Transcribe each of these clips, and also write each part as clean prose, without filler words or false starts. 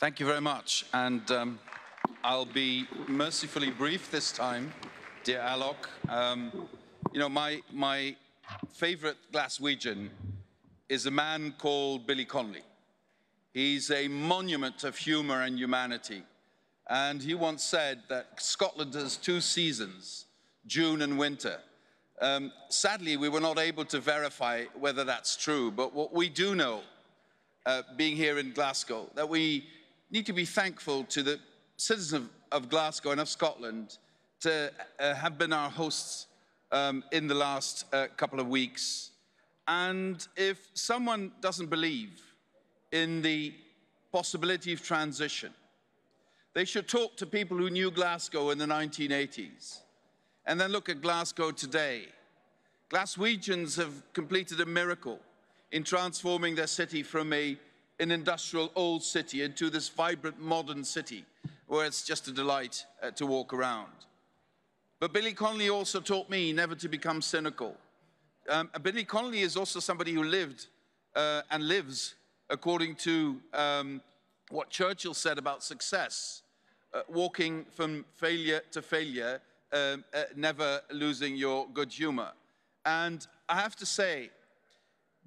Thank you very much. And I'll be mercifully brief this time, dear Alok. You know, my favorite Glaswegian is a man called Billy Connolly. He's a monument of humor and humanity. And he once said that Scotland has two seasons, June and winter. Sadly, we were not able to verify whether that's true, but what we do know, being here in Glasgow, that we need to be thankful to the citizens of Glasgow and of Scotland to have been our hosts in the last couple of weeks. And if someone doesn't believe in the possibility of transition, they should talk to people who knew Glasgow in the 1980s. And then look at Glasgow today. Glaswegians have completed a miracle in transforming their city from an industrial old city into this vibrant modern city where it's just a delight to walk around. But Billy Connolly also taught me never to become cynical. Billy Connolly is also somebody who lived and lives according to what Churchill said about success, walking from failure to failure, never losing your good humor. And I have to say,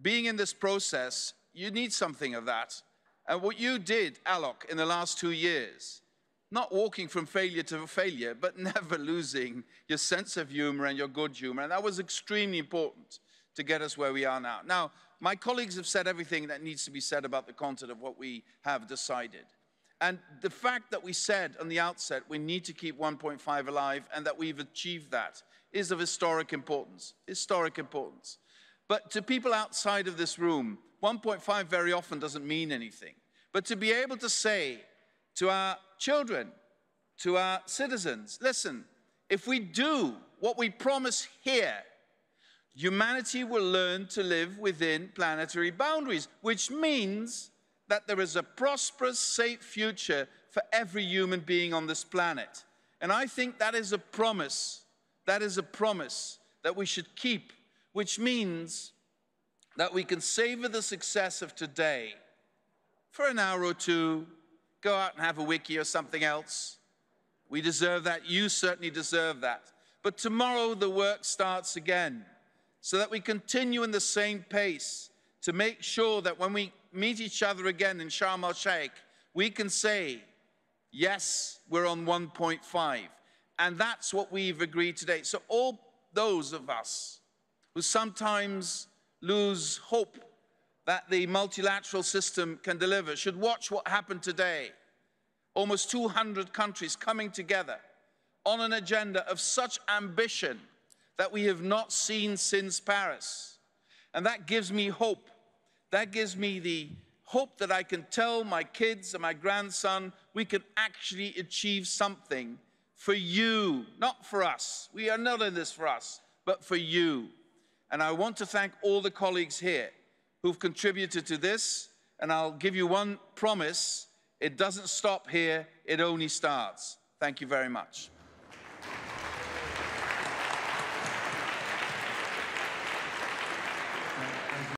being in this process, you need something of that. And what you did, Alok, in the last 2 years, not walking from failure to failure, but never losing your sense of humor and your good humor. And that was extremely important to get us where we are now. Now, my colleagues have said everything that needs to be said about the content of what we have decided. And the fact that we said on the outset we need to keep 1.5 alive and that we've achieved that is of historic importance, But to people outside of this room, 1.5 very often doesn't mean anything. But to be able to say to our children, to our citizens, listen, if we do what we promise here, humanity will learn to live within planetary boundaries, which means that there is a prosperous, safe future for every human being on this planet. And I think that is a promise, that we should keep, which means that we can savor the success of today for an hour or two, go out and have a wiki or something else. We deserve that, you certainly deserve that. But tomorrow the work starts again, so that we continue in the same pace to make sure that when we meet each other again in Sharm el-Sheikh, we can say, yes, we're on 1.5. And that's what we've agreed today. So all those of us who sometimes lose hope that the multilateral system can deliver should watch what happened today. Almost 200 countries coming together on an agenda of such ambition that we have not seen since Paris. And that gives me hope. That gives me the hope that I can tell my kids and my grandson we can actually achieve something for you, not for us. We are not in this for us, but for you. And I want to thank all the colleagues here who've contributed to this. And I'll give you one promise. It doesn't stop here. It only starts. Thank you very much.